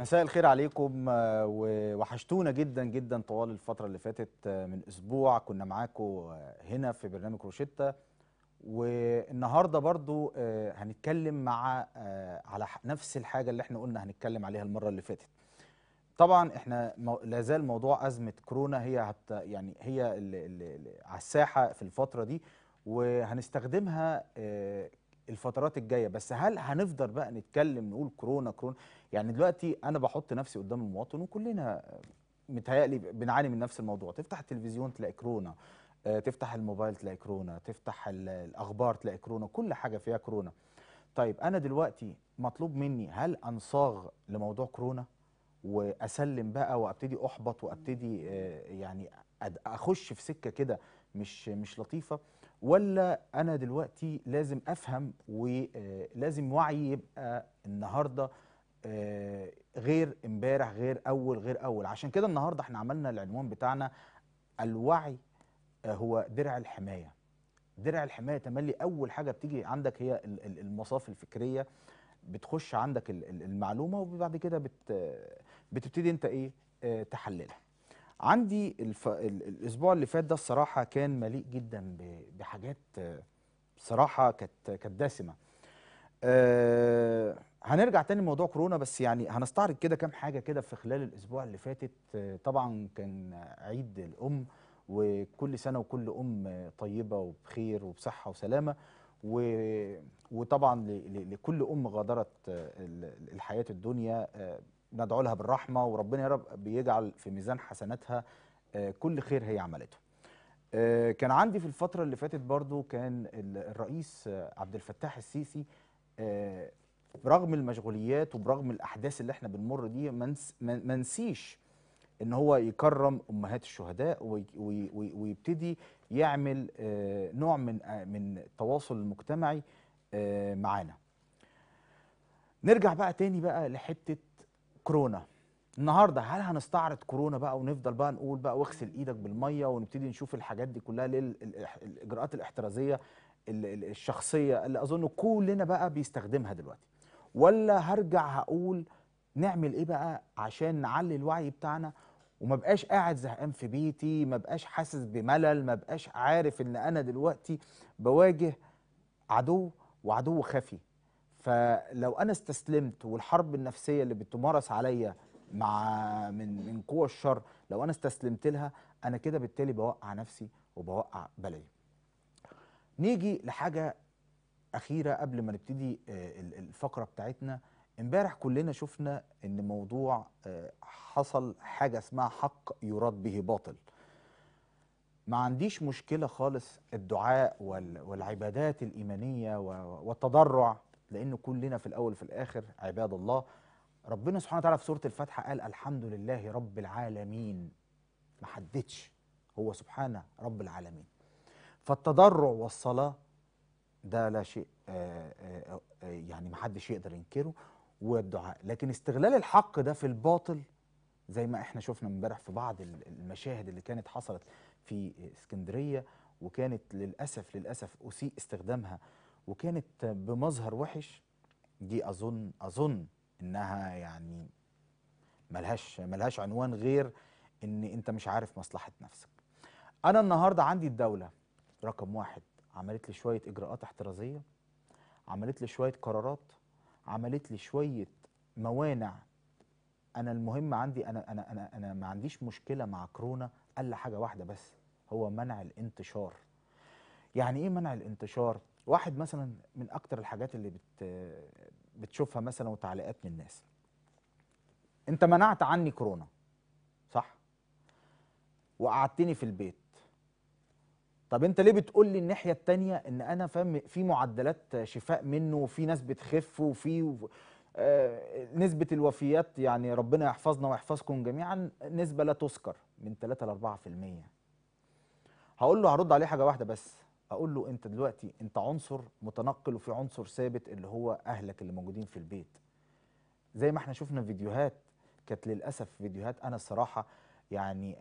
مساء الخير عليكم، ووحشتونا جدا جدا طوال الفترة اللي فاتت. من أسبوع كنا معاكم هنا في برنامج روشتة، والنهاردة برضو هنتكلم على نفس الحاجة اللي احنا قلنا هنتكلم عليها المرة اللي فاتت. طبعا احنا لازال موضوع أزمة كورونا هي على الساحة في الفترة دي، وهنستخدمها الفترات الجايه. بس هل هنفضل بقى نتكلم نقول كورونا؟ يعني دلوقتي انا بحط نفسي قدام المواطن، وكلنا متهيألي بنعاني من نفس الموضوع. تفتح التلفزيون تلاقي كورونا، تفتح الموبايل تلاقي كورونا، تفتح الاخبار تلاقي كورونا، كل حاجه فيها كورونا. طيب انا دلوقتي مطلوب مني هل انصاغ لموضوع كورونا واسلم بقى وابتدي احبط وابتدي يعني اخش في سكه كده مش لطيفه، ولا أنا دلوقتي لازم أفهم ولازم وعي يبقى النهاردة غير امبارح غير أول. عشان كده النهاردة احنا عملنا العنوان بتاعنا الوعي هو درع الحماية. درع الحماية تملي أول حاجة بتيجي عندك هي المصاف الفكرية، بتخش عندك المعلومة وبعد كده بتبتدي أنت إيه تحللها. عندي الاسبوع اللي فات ده الصراحه كان مليء جدا بحاجات صراحه كانت دسمه. هنرجع تاني لموضوع كورونا، بس يعني هنستعرض كده كام حاجه كده في خلال الاسبوع اللي فاتت. طبعا كان عيد الام، وكل سنه وكل ام طيبه وبخير وبصحه وسلامه، وطبعا لكل ام غادرت الحياه الدنيا ندعو لها بالرحمه، وربنا يا رب بيجعل في ميزان حسناتها كل خير هي عملته. كان عندي في الفتره اللي فاتت برضو كان الرئيس عبد الفتاح السيسي برغم المشغوليات وبرغم الاحداث اللي احنا بنمر دي ما نسيش ان هو يكرم امهات الشهداء، ويبتدي يعمل نوع من التواصل المجتمعي معانا. نرجع بقى تاني بقى لحته كورونا. النهارده هل هنستعرض كورونا بقى ونفضل بقى نقول بقى واغسل ايدك بالميه، ونبتدي نشوف الحاجات دي كلها الاجراءات الاحترازيه الشخصيه اللي اظن كلنا بقى بيستخدمها دلوقتي، ولا هرجع هقول نعمل ايه بقى عشان نعلي الوعي بتاعنا وما بقاش قاعد زهقان في بيتي، ما بقاش حاسس بملل، ما بقاش عارف ان انا دلوقتي بواجه عدو وعدو خفي. فلو انا استسلمت والحرب النفسيه اللي بتمارس عليا من قوى الشر، لو انا استسلمت لها انا كده بالتالي بوقع نفسي وبوقع بلايا. نيجي لحاجه اخيره قبل ما نبتدي الفقره بتاعتنا. امبارح كلنا شفنا ان موضوع حصل حاجه اسمها حق يراد به باطل. ما عنديش مشكله خالص الدعاء والعبادات الايمانيه والتضرع، لأن كلنا في الأول وفي الآخر عباد الله. ربنا سبحانه وتعالى في سورة الفاتحة قال الحمد لله رب العالمين، ما حددش، هو سبحانه رب العالمين. فالتضرع والصلاة ده لا شيء يعني ما حدش يقدر ينكره، والدعاء. لكن استغلال الحق ده في الباطل زي ما احنا شفنا امبارح في بعض المشاهد اللي كانت حصلت في اسكندرية، وكانت للأسف أسيء استخدامها وكانت بمظهر وحش. دي أظن إنها يعني ملهاش عنوان غير إن أنت مش عارف مصلحة نفسك. أنا النهاردة عندي الدولة رقم واحد عملت لي شوية إجراءات احترازية، عملت لي شوية قرارات، عملت لي شوية موانع. أنا المهم عندي أنا ما عنديش مشكلة مع كورونا إلا حاجة واحدة بس، هو منع الانتشار. يعني إيه منع الانتشار؟ واحد مثلا من اكتر الحاجات اللي بتشوفها مثلا وتعليقات من الناس، انت منعت عني كورونا صح وقعدتني في البيت، طب انت ليه بتقول لي الناحيه التانيه ان انا في معدلات شفاء منه وفي ناس بتخف وفي نسبه الوفيات، يعني ربنا يحفظنا ويحفظكم جميعا، نسبه لا تذكر من 3 ل 4%. هقول له هرد عليه حاجه واحده بس، اقول له انت دلوقتي انت عنصر متنقل وفي عنصر ثابت اللي هو اهلك اللي موجودين في البيت. زي ما احنا شفنا فيديوهات كانت للاسف فيديوهات انا الصراحه يعني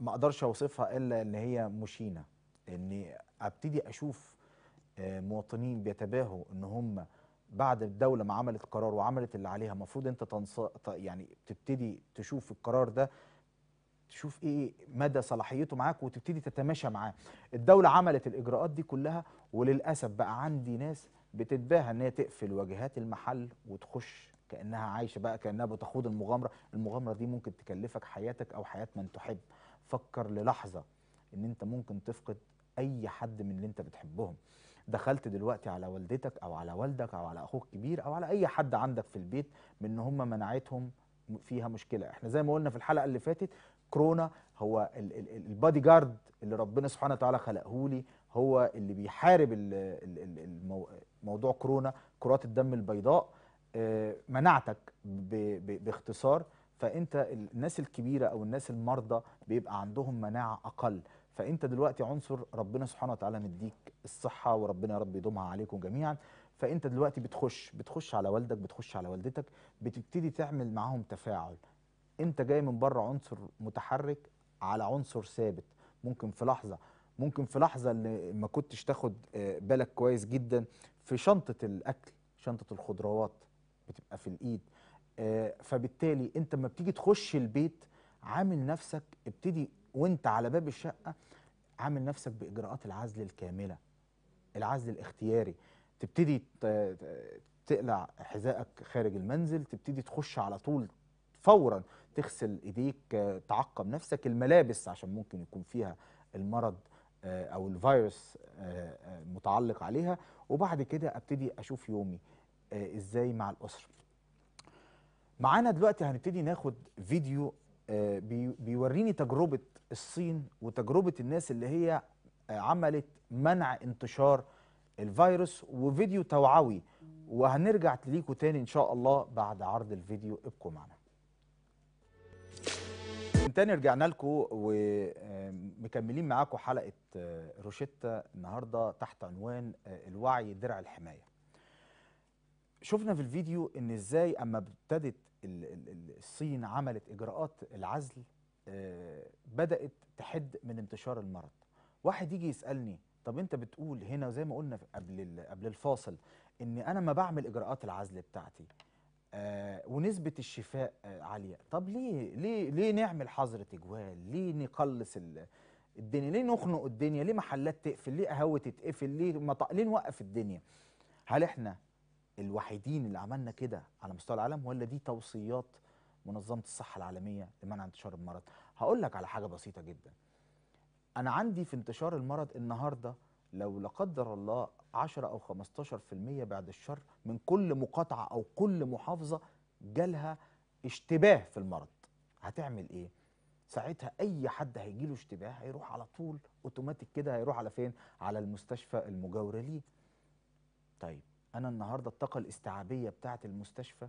ما اقدرش اوصفها الا ان هي مشينه، اني ابتدي اشوف مواطنين بيتباهوا ان هم بعد الدولة ما عملت قرار وعملت اللي عليها، المفروض انت يعني تبتدي تشوف القرار ده، تشوف ايه مدى صلاحيته معاك وتبتدي تتماشى معاه. الدولة عملت الإجراءات دي كلها، وللأسف بقى عندي ناس بتتباهى ان هي تقفل واجهات المحل وتخش كأنها عايشة بقى، كأنها بتخوض المغامرة. المغامرة دي ممكن تكلفك حياتك أو حياة من تحب. فكر للحظة ان انت ممكن تفقد اي حد من اللي انت بتحبهم. دخلت دلوقتي على والدتك او على والدك او على اخوك كبير او على اي حد عندك في البيت من ان هم مناعتهم فيها مشكله. احنا زي ما قلنا في الحلقه اللي فاتت، كورونا هو البادي جارد اللي ربنا سبحانه وتعالى خلقهولي، هو اللي بيحارب موضوع كورونا، كرات الدم البيضاء، مناعتك باختصار. فانت الناس الكبيره او الناس المرضى بيبقى عندهم مناعه اقل، فانت دلوقتي عنصر ربنا سبحانه وتعالى مديك الصحه، وربنا يا رب يدومها عليكم جميعا. فانت دلوقتي بتخش على والدك، بتخش على والدتك، بتبتدي تعمل معاهم تفاعل. انت جاي من بره عنصر متحرك على عنصر ثابت، ممكن في لحظه اللي ما كنتش تاخد بالك كويس جدا، في شنطه الاكل، شنطه الخضروات بتبقى في الايد. فبالتالي انت لما بتيجي تخش البيت، عامل نفسك، ابتدي وانت على باب الشقه عامل نفسك باجراءات العزل الكامله، العزل الاختياري. تبتدي تقلع حذائك خارج المنزل، تبتدي تخش على طول فورا، تغسل ايديك، تعقم نفسك، الملابس عشان ممكن يكون فيها المرض او الفيروس متعلق عليها. وبعد كده ابتدي اشوف يومي ازاي مع الاسره. معانا دلوقتي هنبتدي ناخد فيديو بيوريني تجربة الصين وتجربة الناس اللي هي عملت منع انتشار الفيروس، وفيديو توعوي، وهنرجع ليكوا تاني إن شاء الله بعد عرض الفيديو. ابقوا معنا. تاني رجعنا لكم ومكملين معاكم حلقة روشتة النهاردة تحت عنوان الوعي درع الحماية. شفنا في الفيديو ان ازاي اما ابتدت الصين عملت اجراءات العزل، بدات تحد من انتشار المرض. واحد يجي يسالني، طب انت بتقول هنا زي ما قلنا قبل الفاصل ان انا ما بعمل اجراءات العزل بتاعتي ونسبه الشفاء عاليه، طب ليه نعمل حظر تجوال؟ ليه نقلص الدنيا؟ ليه نخنق الدنيا؟ ليه محلات تقفل؟ ليه قهوه تتقفل؟ ليه نوقف الدنيا؟ هل احنا الوحيدين اللي عملنا كده على مستوى العالم، ولا دي توصيات منظمة الصحة العالمية لمنع انتشار المرض؟ هقول لك على حاجة بسيطة جدا. أنا عندي في انتشار المرض النهاردة لو لا قدر الله 10 أو 15% بعد الشر من كل مقاطعة أو كل محافظة جالها اشتباه في المرض، هتعمل إيه؟ ساعتها أي حد هيجيله اشتباه هيروح على طول أوتوماتيك كده، هيروح على فين؟ على المستشفى المجاورة ليه. طيب أنا النهاردة الطاقة الاستيعابية بتاعت المستشفى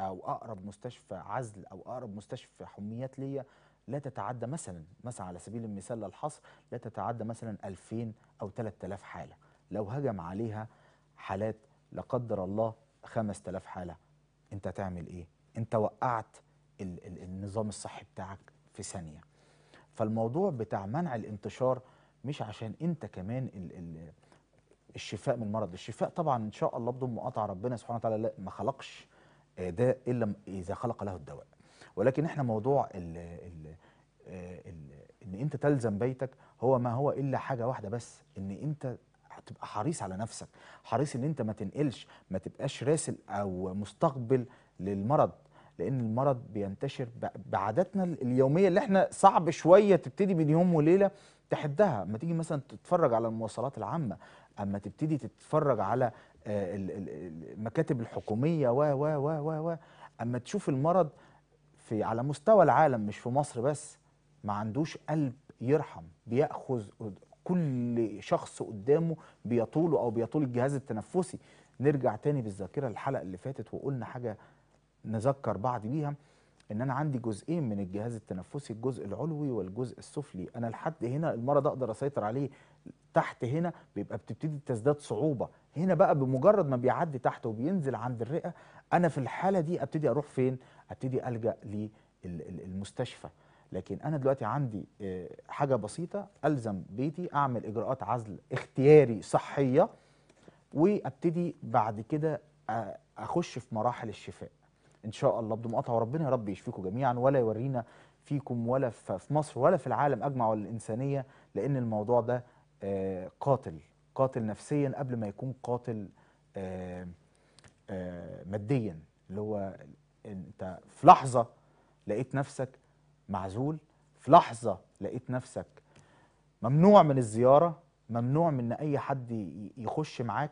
أو أقرب مستشفى عزل أو أقرب مستشفى حميات ليا لا تتعدى مثلا على سبيل المثال للحصر، لا تتعدى مثلا 2000 أو 3000 حالة. لو هجم عليها حالات لا قدر الله 5000 حالة، أنت هتعمل إيه؟ أنت وقعت النظام الصحي بتاعك في ثانية. فالموضوع بتاع منع الانتشار مش عشان أنت كمان الشفاء من المرض، الشفاء طبعا ان شاء الله بدون مقاطعه، ربنا سبحانه وتعالى ما خلقش ده الا اذا خلق له الدواء. ولكن احنا موضوع ان انت تلزم بيتك هو ما هو الا حاجه واحده بس، ان انت هتبقى حريص على نفسك، حريص ان انت ما تنقلش، ما تبقاش راسل او مستقبل للمرض، لان المرض بينتشر بعاداتنا اليوميه اللي احنا صعب شويه تبتدي من يوم وليله تحدها. اما تيجي مثلا تتفرج على المواصلات العامه، اما تبتدي تتفرج على المكاتب الحكوميه و اما تشوف المرض على مستوى العالم مش في مصر بس. ما عندوش قلب يرحم، بياخذ كل شخص قدامه بيطوله او بيطول الجهاز التنفسي. نرجع تاني بالذاكره للحلقه اللي فاتت وقلنا حاجه نذكر بعض بيها، ان انا عندي جزئين من الجهاز التنفسي، الجزء العلوي والجزء السفلي. انا لحد هنا المرض اقدر اسيطر عليه، تحت هنا بيبقى بتبتدي تزداد صعوبه، هنا بقى بمجرد ما بيعدي تحت وبينزل عند الرئه، انا في الحاله دي ابتدي اروح فين؟ ابتدي الجا للمستشفى. لكن انا دلوقتي عندي حاجه بسيطه، الزم بيتي، اعمل اجراءات عزل اختياري صحيه، وابتدي بعد كده اخش في مراحل الشفاء ان شاء الله بدون مقاطعه، وربنا يا رب يشفيكم جميعا ولا يورينا فيكم ولا في مصر ولا في العالم اجمع ولا الانسانيه، لان الموضوع ده قاتل، قاتل نفسيا قبل ما يكون قاتل ماديا، اللي هو انت في لحظه لقيت نفسك معزول، في لحظه لقيت نفسك ممنوع من الزياره، ممنوع من اي حد يخش معاك،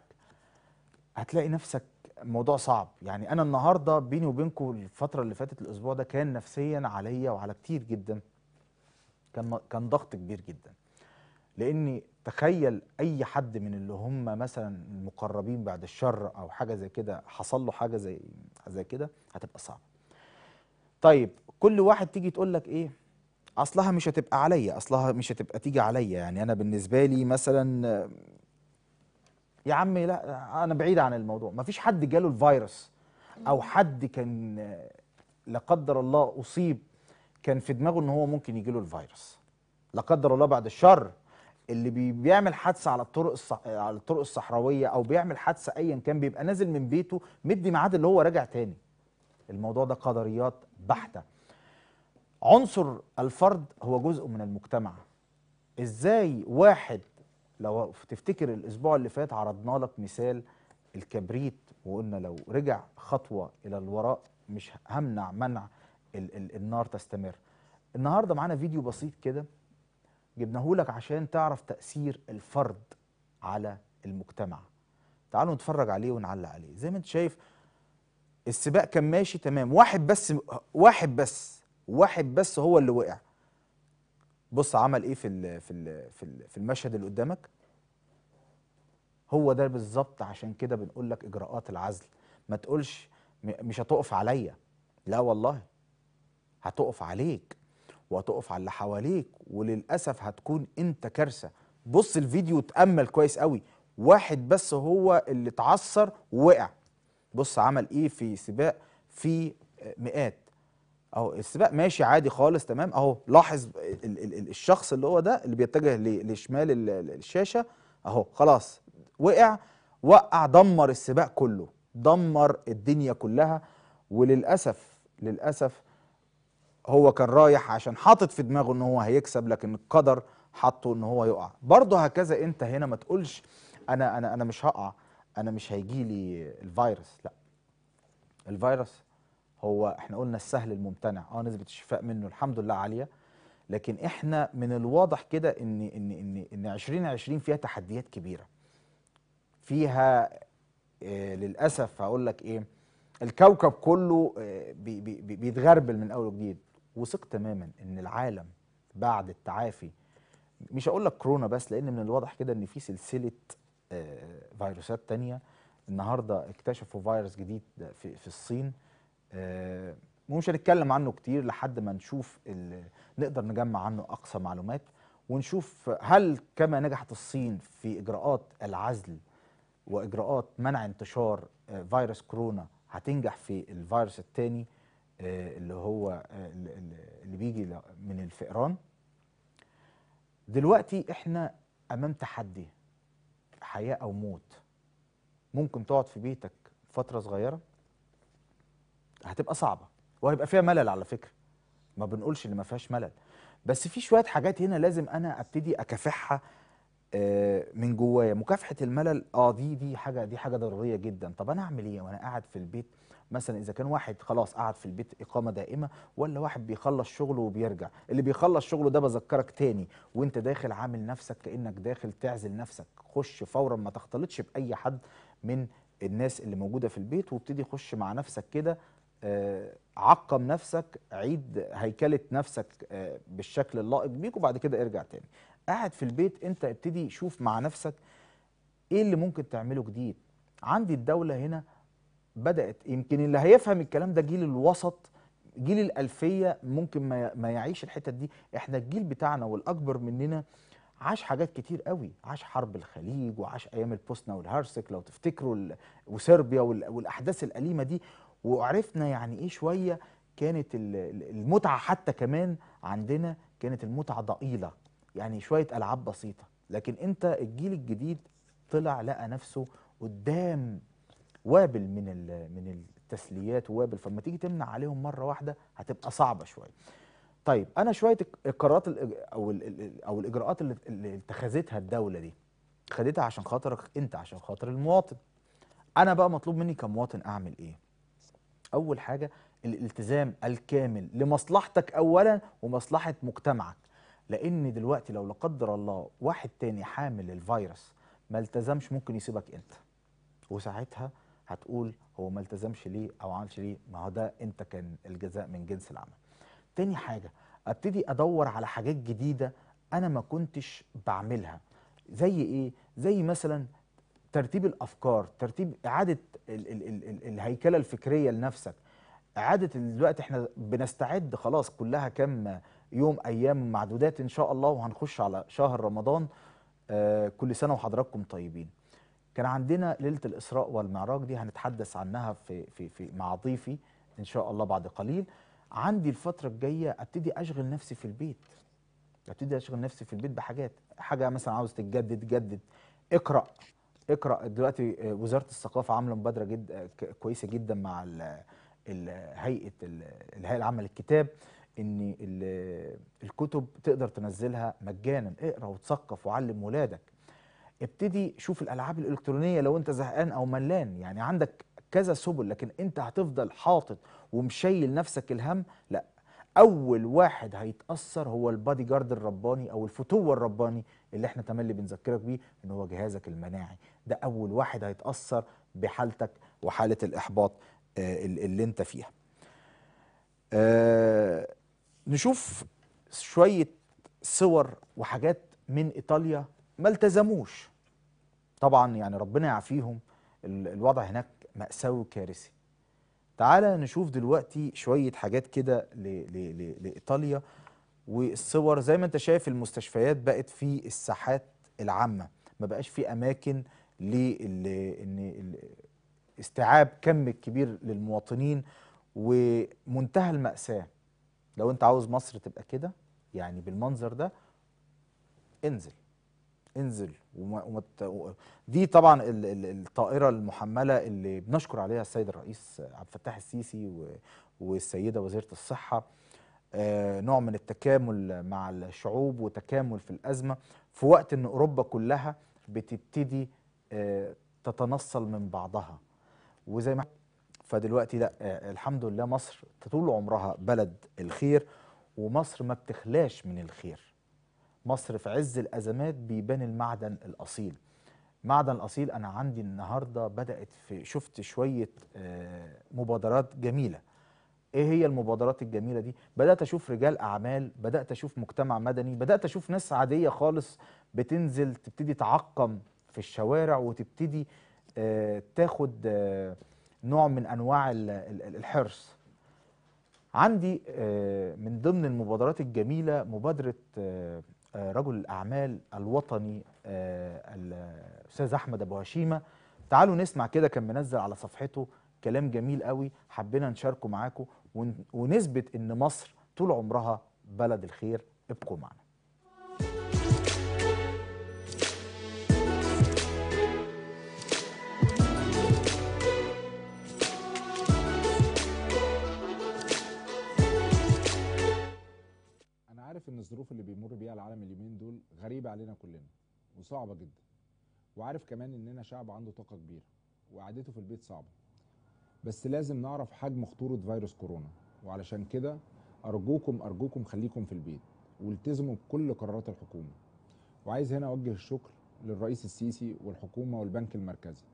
هتلاقي نفسك موضوع صعب. يعني انا النهارده بيني وبينكم الفتره اللي فاتت الاسبوع ده كان نفسيا عليا وعلى كتير جدا، كان ضغط كبير جدا، لاني تخيل اي حد من اللي هم مثلا المقربين بعد الشر او حاجه زي كده حصل له حاجه زي كده هتبقى صعبه. طيب كل واحد تيجي تقول لك ايه، اصلها مش هتبقى عليا، اصلها مش هتبقى تيجي عليا، يعني انا بالنسبه لي مثلا يا عمي لا انا بعيد عن الموضوع. مفيش حد جاله الفيروس او حد كان لا قدر الله اصيب كان في دماغه ان هو ممكن يجيله الفيروس لا قدر الله بعد الشر، اللي بيعمل حادثه على الطرق الصحراويه او بيعمل حادثه ايا كان بيبقى نازل من بيته مدي ميعاد اللي هو راجع تاني. الموضوع ده قدريات بحته. عنصر الفرد هو جزء من المجتمع. ازاي واحد، لو تفتكر الاسبوع اللي فات عرضنا لك مثال الكبريت وقلنا لو رجع خطوه الى الوراء مش همنع منع النار تستمر. النهارده معانا فيديو بسيط كده جبناه لك عشان تعرف تأثير الفرد على المجتمع. تعالوا نتفرج عليه ونعلق عليه. زي ما انت شايف السباق كان ماشي تمام، واحد بس هو اللي وقع. بص عمل ايه في المشهد اللي قدامك. هو ده بالظبط، عشان كده بنقول لك اجراءات العزل. ما تقولش مش هتقف عليا، لا والله هتقف عليك وهتقف على اللي حواليك، وللاسف هتكون انت كارثه. بص الفيديو اتامل كويس قوي، واحد بس هو اللي اتعثر ووقع. بص عمل ايه في سباق في مئات، اهو السباق ماشي عادي خالص تمام اهو. لاحظ الشخص اللي هو ده اللي بيتجه لشمال الشاشه اهو، خلاص وقع، دمر السباق كله، دمر الدنيا كلها. وللاسف هو كان رايح عشان حاطط في دماغه ان هو هيكسب، لكن القدر حطه ان هو يقع. برضه هكذا انت هنا ما تقولش انا انا انا مش هقع، انا مش هيجي لي الفيروس، لا. الفيروس هو احنا قلنا السهل الممتنع، نسبة الشفاء منه الحمد لله عالية، لكن احنا من الواضح كده ان 2020 فيها تحديات كبيرة. فيها للاسف هقول لك ايه، الكوكب كله بيتغربل من اول وجديد. وثق تماما ان العالم بعد التعافي، مش هقول لك كورونا بس، لان من الواضح كده ان في سلسله فيروسات تانية. النهارده اكتشفوا فيروس جديد في الصين، مش هنتكلم عنه كتير لحد ما نشوف نقدر نجمع عنه اقصى معلومات، ونشوف هل كما نجحت الصين في اجراءات العزل واجراءات منع انتشار فيروس كورونا هتنجح في الفيروس الثاني اللي هو اللي بيجي من الفئران. دلوقتي احنا امام تحدي حياه او موت. ممكن تقعد في بيتك فتره صغيره، هتبقى صعبه وهيبقى فيها ملل. على فكره ما بنقولش اللي ما فيهاش ملل، بس في شويه حاجات هنا لازم انا ابتدي اكافحها من جوايا. مكافحه الملل دي حاجه ضروريه جدا. طب انا اعمل ايه وانا قاعد في البيت مثلا؟ اذا كان واحد خلاص قاعد في البيت اقامه دائمه، ولا واحد بيخلص شغله وبيرجع. اللي بيخلص شغله ده بذكرك تاني، وانت داخل عامل نفسك كانك داخل تعزل نفسك. خش فورا، ما تختلطش باي حد من الناس اللي موجوده في البيت، وابتدي خش مع نفسك كده. عقم نفسك، عيد هيكله نفسك بالشكل اللائق بيك، وبعد كده ارجع تاني. قاعد في البيت انت ابتدي شوف مع نفسك ايه اللي ممكن تعمله جديد. عندي الدولة هنا بدأت، يمكن اللي هيفهم الكلام ده جيل الوسط، جيل الألفية ممكن ما يعيش الحتة دي. احنا الجيل بتاعنا والأكبر مننا عاش حاجات كتير قوي، عاش حرب الخليج، وعاش أيام البوسنة والهرسك لو تفتكروا، وصربيا والأحداث الأليمة دي، وعرفنا يعني ايه شوية كانت المتعة. حتى كمان عندنا كانت المتعة ضئيلة، يعني شوية ألعاب بسيطة. لكن أنت الجيل الجديد طلع لقى نفسه قدام وابل من التسليات وابل، فلما تيجي تمنع عليهم مره واحده هتبقى صعبه شويه. طيب انا شويه القرارات او الاجراءات اللي اتخذتها الدوله دي خدتها عشان خاطرك انت، عشان خاطر المواطن. انا بقى مطلوب مني كمواطن اعمل ايه؟ اول حاجه الالتزام الكامل لمصلحتك اولا ومصلحه مجتمعك، لان دلوقتي لو لا قدر الله واحد تاني حامل الفيروس ما التزمش ممكن يسيبك انت، وساعتها هتقول هو ما التزمش ليه او عملش ليه، ما هو ده انت كان الجزاء من جنس العمل. تاني حاجه ابتدي ادور على حاجات جديده انا ما كنتش بعملها. زي ايه؟ زي مثلا ترتيب الافكار، ترتيب اعاده الهيكله الفكريه لنفسك. اعاده دلوقتي احنا بنستعد خلاص كلها كام يوم ايام معدودات ان شاء الله وهنخش على شهر رمضان. كل سنه وحضراتكم طيبين. كان عندنا ليله الاسراء والمعراج دي هنتحدث عنها في مع ضيفي ان شاء الله بعد قليل. عندي الفتره الجايه ابتدي اشغل نفسي في البيت، ابتدي اشغل نفسي في البيت بحاجات، حاجه مثلا عاوز تتجدد جدد، اقرا. دلوقتي وزاره الثقافه عامله مبادره جدا كويسه جدا مع الهيئه العامه للكتاب، ان الكتب تقدر تنزلها مجانا. اقرا وتثقف وعلم ولادك. ابتدي شوف الالعاب الالكترونيه لو انت زهقان او ملان، يعني عندك كذا سبل، لكن انت هتفضل حاطط ومشيل نفسك الهم. لا، اول واحد هيتاثر هو البادي جارد الرباني او الفتوه الرباني اللي احنا تملي بنذكرك بيه، ان هو جهازك المناعي. ده اول واحد هيتاثر بحالتك وحاله الاحباط اللي انت فيها. نشوف شويه صور وحاجات من ايطاليا ما التزموش طبعا، يعني ربنا يعافيهم، الوضع هناك مأساوي وكارثي. تعالى نشوف دلوقتي شويه حاجات كده لايطاليا والصور. زي ما انت شايف المستشفيات بقت في الساحات العامه، ما بقاش في اماكن استيعاب كم كبير للمواطنين، ومنتهى المأساة. لو انت عاوز مصر تبقى كده يعني بالمنظر ده، انزل انزل دي طبعا الطائرة المحملة اللي بنشكر عليها السيد الرئيس عبد الفتاح السيسي والسيدة وزيرة الصحة. نوع من التكامل مع الشعوب وتكامل في الأزمة، في وقت ان أوروبا كلها بتبتدي تتنصل من بعضها. وزي ما فدلوقتي لا، الحمد لله مصر طول عمرها بلد الخير، ومصر ما بتخلاش من الخير. مصر في عز الأزمات بيبان المعدن الأصيل. معدن الأصيل أنا عندي النهاردة بدأت شفت شوية مبادرات جميلة. إيه هي المبادرات الجميلة دي؟ بدأت أشوف رجال أعمال، بدأت أشوف مجتمع مدني، بدأت أشوف ناس عادية خالص بتنزل تبتدي تعقم في الشوارع وتبتدي تاخد نوع من أنواع الحرص. عندي من ضمن المبادرات الجميلة مبادرة رجل الأعمال الوطني الأستاذ أحمد أبوهاشيمة. تعالوا نسمع كده، كان منزل على صفحته كلام جميل قوي حبينا نشاركه معاكم ونثبت إن مصر طول عمرها بلد الخير. ابقوا معنا. ان الظروف اللي بيمر بيها العالم اليومين دول غريبه علينا كلنا وصعبه جدا، وعارف كمان اننا شعب عنده طاقه كبيره وقعدته في البيت صعبه، بس لازم نعرف حجم خطوره فيروس كورونا. وعلشان كده ارجوكم خليكم في البيت والتزموا بكل قرارات الحكومه. وعايز هنا اوجه الشكر للرئيس السيسي والحكومه والبنك المركزي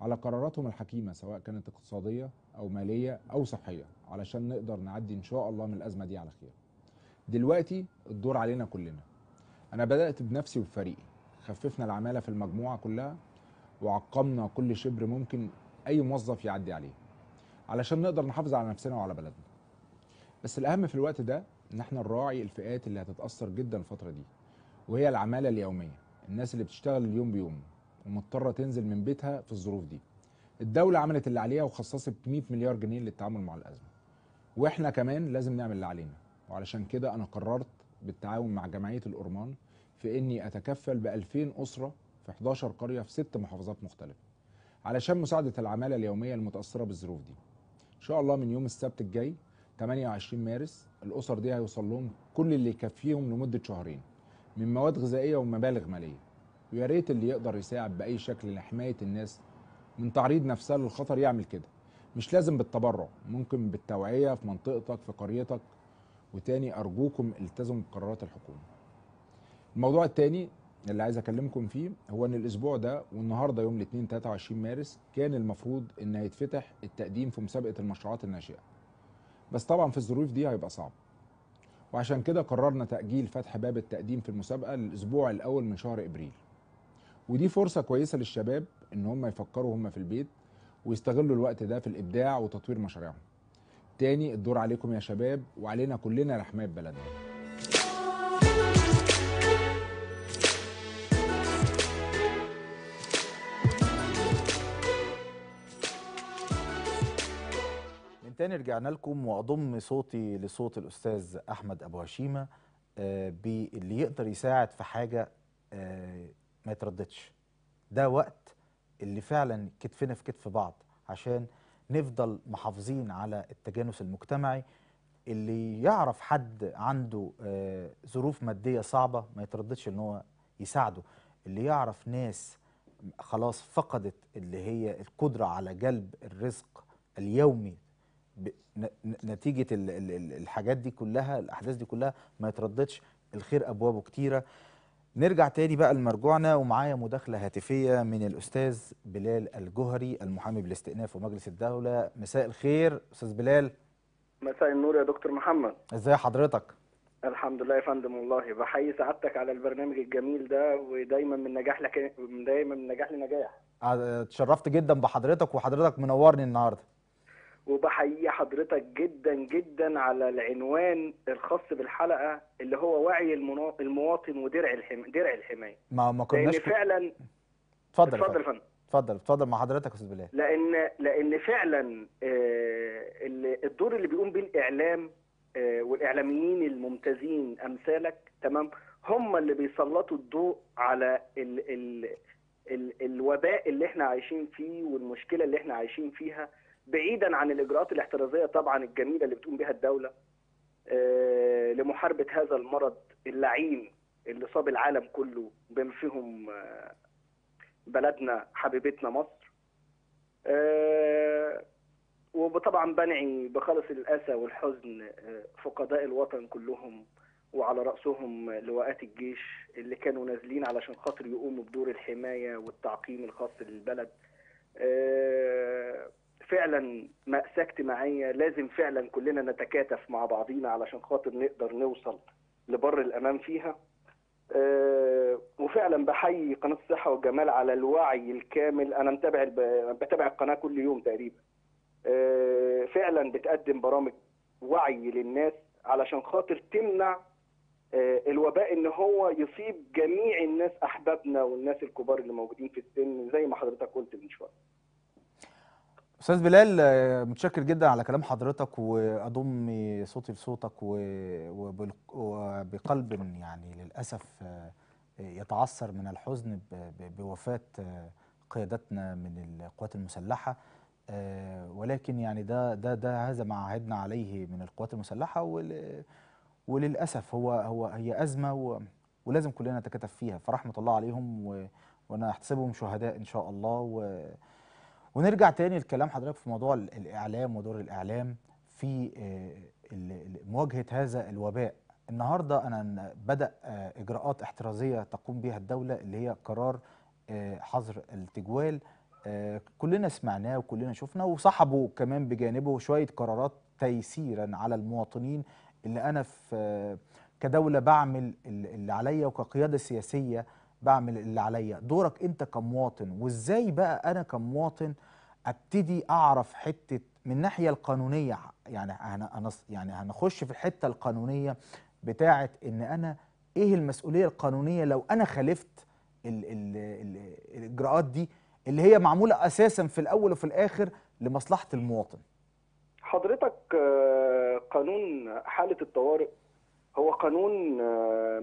على قراراتهم الحكيمه، سواء كانت اقتصاديه او ماليه او صحيه، علشان نقدر نعدي ان شاء الله من الازمه دي على خير. دلوقتي الدور علينا كلنا. أنا بدأت بنفسي وبفريقي، خففنا العمالة في المجموعة كلها وعقمنا كل شبر ممكن أي موظف يعدي عليه علشان نقدر نحافظ على نفسنا وعلى بلدنا. بس الأهم في الوقت ده إن احنا نراعي الفئات اللي هتتأثر جدا الفترة دي، وهي العمالة اليومية، الناس اللي بتشتغل اليوم بيوم ومضطرة تنزل من بيتها في الظروف دي. الدولة عملت اللي عليها وخصصت 100 مليار جنيه للتعامل مع الأزمة، وإحنا كمان لازم نعمل اللي علينا. وعلشان كده أنا قررت بالتعاون مع جمعية الأورمان في إني أتكفل ب2000 أسرة في 11 قرية في 6 محافظات مختلفة، علشان مساعدة العمالة اليومية المتأثرة بالظروف دي. إن شاء الله من يوم السبت الجاي 28 مارس الأسر دي هيوصل لهم كل اللي يكفيهم لمدة شهرين من مواد غذائية ومبالغ مالية. ويا ريت اللي يقدر يساعد بأي شكل لحماية الناس من تعريض نفسها للخطر يعمل كده. مش لازم بالتبرع، ممكن بالتوعية في منطقتك في قريتك. وتاني أرجوكم التزموا بقرارات الحكومة. الموضوع التاني اللي عايز أكلمكم فيه هو إن الأسبوع ده والنهارده يوم الاثنين 23 مارس كان المفروض إن هيتفتح التقديم في مسابقة المشروعات الناشئة. بس طبعًا في الظروف دي هيبقى صعب. وعشان كده قررنا تأجيل فتح باب التقديم في المسابقة للأسبوع الأول من شهر إبريل. ودي فرصة كويسة للشباب إن هم يفكروا هم في البيت ويستغلوا الوقت ده في الإبداع وتطوير مشاريعهم. تاني الدور عليكم يا شباب وعلينا كلنا لحماية بلدنا. من تاني رجعنا لكم وأضم صوتي لصوت الأستاذ أحمد أبوهاشيمة باللي يقدر يساعد في حاجة ما يترددش. ده وقت اللي فعلا كتفنا في كتف بعض عشان نفضل محافظين على التجانس المجتمعي. اللي يعرف حد عنده ظروف مادية صعبة ما يترددش ان هو يساعده. اللي يعرف ناس خلاص فقدت اللي هي القدرة على جلب الرزق اليومي نتيجة الحاجات دي كلها الأحداث دي كلها ما يترددش. الخير أبوابه كتيرة. نرجع تاني بقى لمرجوعنا ومعايا مداخلة هاتفية من الأستاذ بلال الجهري المحامي بالاستئناف ومجلس الدولة. مساء الخير أستاذ بلال. مساء النور يا دكتور محمد. ازاي حضرتك؟ الحمد لله يا فندم. والله بحيي سعادتك على البرنامج الجميل ده ودايما من نجاح دايما من نجاح لنجاح. اتشرفت جدا بحضرتك وحضرتك منورني النهارده. وبحيي حضرتك جدا جدا على العنوان الخاص بالحلقه اللي هو وعي المواطن ودرع الحمايه. ما كناش فعلا. اتفضل اتفضل فندم. اتفضل مع حضرتك يا استاذ بلال. لان فعلا الدور اللي بيقوم بيه الاعلام والاعلاميين الممتازين امثالك تمام هم اللي بيسلطوا الضوء على الوباء اللي احنا عايشين فيه والمشكله اللي احنا عايشين فيها. بعيدا عن الاجراءات الاحترازيه طبعا الجميله اللي بتقوم بها الدوله لمحاربه هذا المرض اللعين اللي صاب العالم كله بما فيهم بلدنا حبيبتنا مصر. وطبعا بنعي بخالص الاسى والحزن فقداء الوطن كلهم وعلى راسهم لواءات الجيش اللي كانوا نازلين علشان خاطر يقوموا بدور الحمايه والتعقيم الخاص للبلد. فعلا مأساة اجتماعية لازم فعلا كلنا نتكاتف مع بعضينا علشان خاطر نقدر نوصل لبر الأمان فيها. وفعلا بحيي قناة الصحة والجمال على الوعي الكامل. أنا بتابع القناة كل يوم تقريبا. فعلا بتقدم برامج وعي للناس علشان خاطر تمنع الوباء إن هو يصيب جميع الناس أحبابنا والناس الكبار اللي موجودين في السن زي ما حضرتك قلت من شوية. أستاذ بلال متشكر جدا على كلام حضرتك وأضم صوتي لصوتك وبقلب يعني للأسف يتعثر من الحزن بوفاة قيادتنا من القوات المسلحة. ولكن يعني ده هذا ما عهدنا عليه من القوات المسلحة وللأسف هي أزمة ولازم كلنا نتكاتف فيها. فرحمة الله عليهم وأنا أحتسبهم شهداء إن شاء الله. ونرجع تاني لكلام حضرتك في موضوع الإعلام ودور الإعلام في مواجهة هذا الوباء. النهاردة أنا بدأ إجراءات احترازية تقوم بها الدولة اللي هي قرار حظر التجوال. كلنا سمعناه وكلنا شفنا وصاحبه كمان بجانبه شوية قرارات تيسيرا على المواطنين اللي أنا كدولة بعمل اللي عليا وكقيادة سياسية بعمل اللي عليا. دورك انت كمواطن وازاي بقى انا كمواطن ابتدي اعرف حته من ناحيه القانونيه. يعني هنخش في الحته القانونيه بتاعه ان انا ايه المسؤوليه القانونيه لو انا خالفت الاجراءات دي اللي هي معموله اساسا في الاول وفي الاخر لمصلحه المواطن. حضرتك قانون حاله الطوارئ هو قانون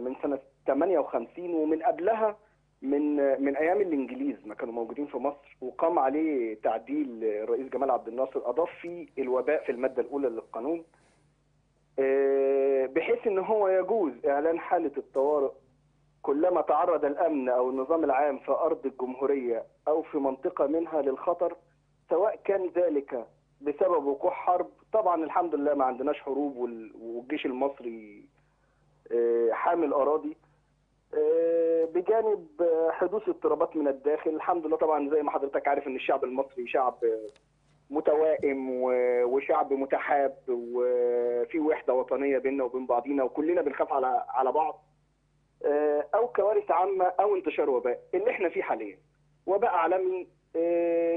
من سنه 58 ومن قبلها من ايام الانجليز ما كانوا موجودين في مصر، وقام عليه تعديل الرئيس جمال عبد الناصر، اضاف فيه الوباء في الماده الاولى للقانون، بحيث ان هو يجوز اعلان حاله الطوارئ كلما تعرض الامن او النظام العام في ارض الجمهوريه او في منطقه منها للخطر، سواء كان ذلك بسبب وقوع حرب. طبعا الحمد لله ما عندناش حروب، والجيش المصري حامل اراضي، بجانب حدوث اضطرابات من الداخل. الحمد لله طبعا زي ما حضرتك عارف ان الشعب المصري شعب متوائم وشعب متحاب، وفي وحده وطنيه بيننا وبين بعضينا، وكلنا بنخاف على بعض، او كوارث عامه او انتشار وباء اللي احنا فيه حاليا، وباء عالمي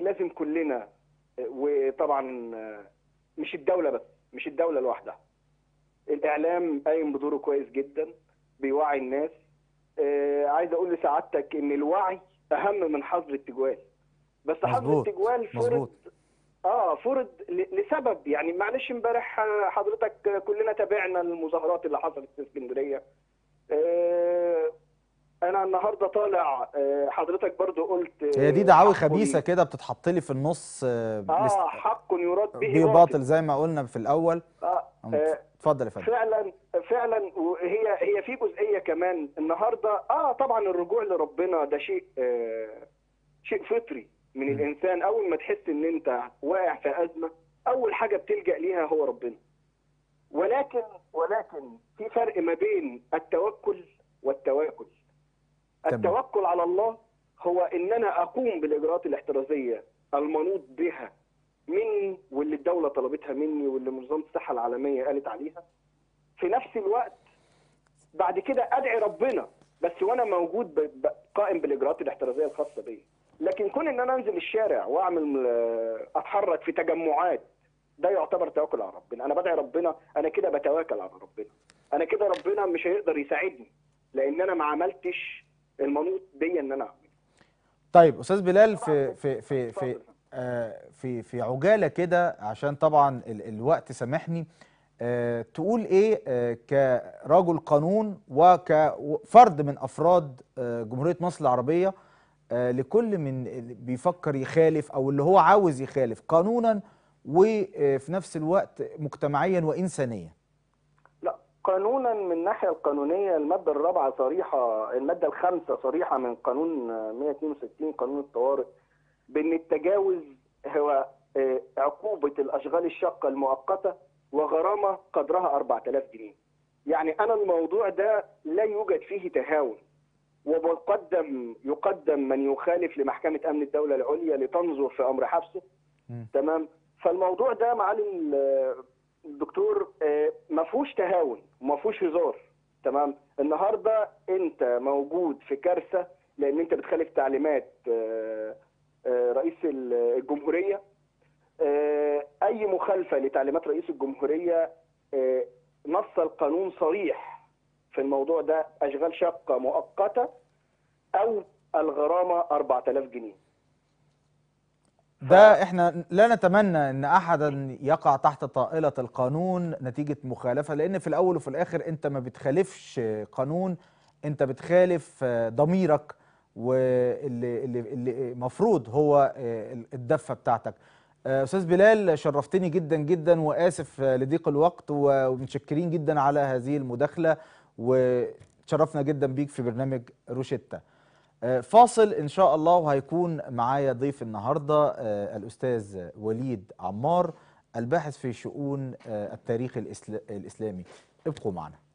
لازم كلنا، وطبعا مش الدوله بس، مش الدوله لوحدها، الاعلام قايم بدوره كويس جدا بيوعي الناس. عايز اقول لسعادتك ان الوعي اهم من حظر التجوال، بس حظر التجوال فرض لسبب، يعني معلش امبارح حضرتك كلنا تابعنا المظاهرات اللي حصلت في اسكندريه. انا النهارده طالع، حضرتك برضو قلت هي دي دعاوي خبيثه كده بتتحط لي في النص، حق يراد به باطل زي ما قلنا في الاول. اتفضل يا فندم. فعلا هي في جزئيه كمان النهارده. طبعا الرجوع لربنا ده شيء فطري من الانسان. اول ما تحس ان انت واقع في ازمه، اول حاجه بتلجأ ليها هو ربنا. ولكن في فرق ما بين التوكل والتواكل. التوكل على الله هو ان انا اقوم بالاجراءات الاحترازيه المنوط بها مني، واللي الدوله طلبتها مني، واللي منظمه الصحه العالميه قالت عليها. في نفس الوقت بعد كده ادعي ربنا، بس وانا موجود قائم بالاجراءات الاحترازيه الخاصه بيا. لكن كون ان انا انزل الشارع واعمل اتحرك في تجمعات، ده يعتبر توكل على ربنا. انا بدعي ربنا، انا كده بتواكل على ربنا، انا كده ربنا مش هيقدر يساعدني لان انا ما عملتش المنوط بيا ان انا اعمل. طيب استاذ بلال، في عجاله كده، عشان طبعا الوقت سامحني، تقول ايه كرجل قانون وكفرد من افراد جمهوريه مصر العربيه لكل من بيفكر يخالف او اللي هو عاوز يخالف قانونا، وفي نفس الوقت مجتمعيا وانسانيا؟ لا، قانونا من الناحيه القانونيه الماده الرابعه صريحه، الماده الخامسه صريحه من قانون 162 قانون الطوارئ، بان التجاوز هو عقوبه الاشغال الشاقه المؤقته وغرامه قدرها 4000 جنيه. يعني انا الموضوع ده لا يوجد فيه تهاون، يقدم من يخالف لمحكمه امن الدوله العليا لتنظر في امر حبسه. تمام. فالموضوع ده معالي الدكتور ما فيهوش تهاون وما فيهوش هزار. تمام. النهارده انت موجود في كارثه لان انت بتخالف تعليمات رئيس الجمهوريه. اي مخالفه لتعليمات رئيس الجمهوريه نص القانون صريح في الموضوع ده، اشغال شاقه مؤقته او الغرامه 4000 جنيه. ده احنا لا نتمنى ان احدا يقع تحت طائلة القانون نتيجة مخالفة، لان في الاول وفي الاخر انت ما بتخالفش قانون، انت بتخالف ضميرك واللي مفروض هو الدفة بتاعتك. استاذ بلال، شرفتني جدا جدا، واسف لضيق الوقت، ومتشكرين جدا على هذه المداخلة، وتشرفنا جدا بيك في برنامج روشتة. فاصل إن شاء الله، وهيكون معايا ضيف النهاردة الأستاذ وليد عمار، الباحث في شؤون التاريخ الإسلامي. ابقوا معنا.